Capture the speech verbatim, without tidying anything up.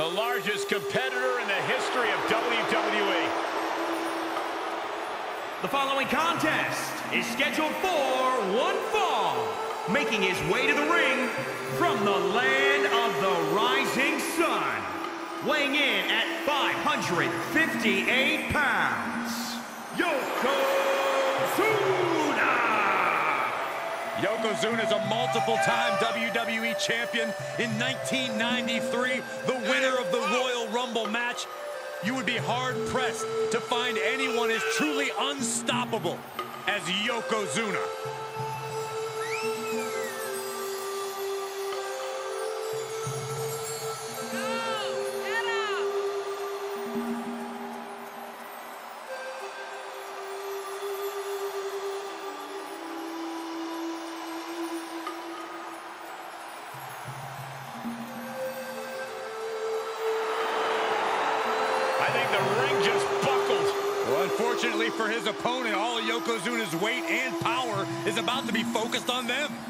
The largest competitor in the history of W W E. The following contest is scheduled for one fall, making his way to the ring from the land of the rising sun, weighing in at five hundred fifty-eight pounds, Yokozuna! Yokozuna is a multiple-time W W E champion in nineteen ninety-three, the winner of the Royal Rumble match. You would be hard-pressed to find anyone as truly unstoppable as Yokozuna. I think the ring just buckled. Well, unfortunately for his opponent, all of Yokozuna's weight and power is about to be focused on them.